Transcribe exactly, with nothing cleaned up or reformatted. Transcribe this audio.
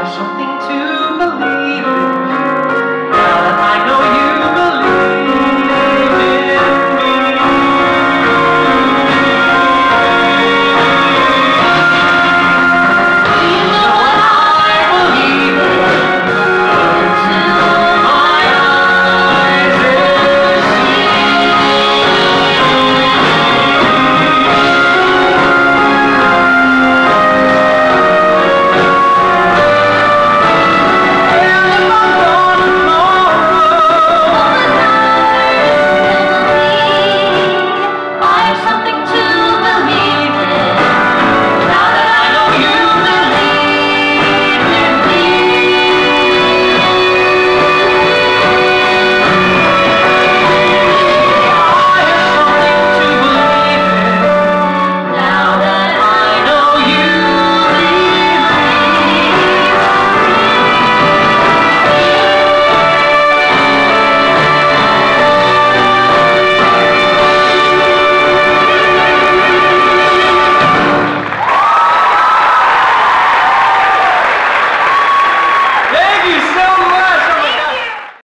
There's something to believe in, but I know